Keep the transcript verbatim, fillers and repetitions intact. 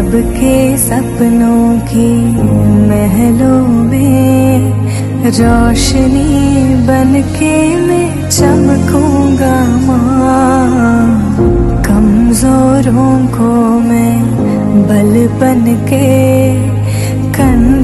सबके सपनों की महलों में रोशनी बनके मैं चमकूंगा माँ, कमजोरों को मैं बल बनके कन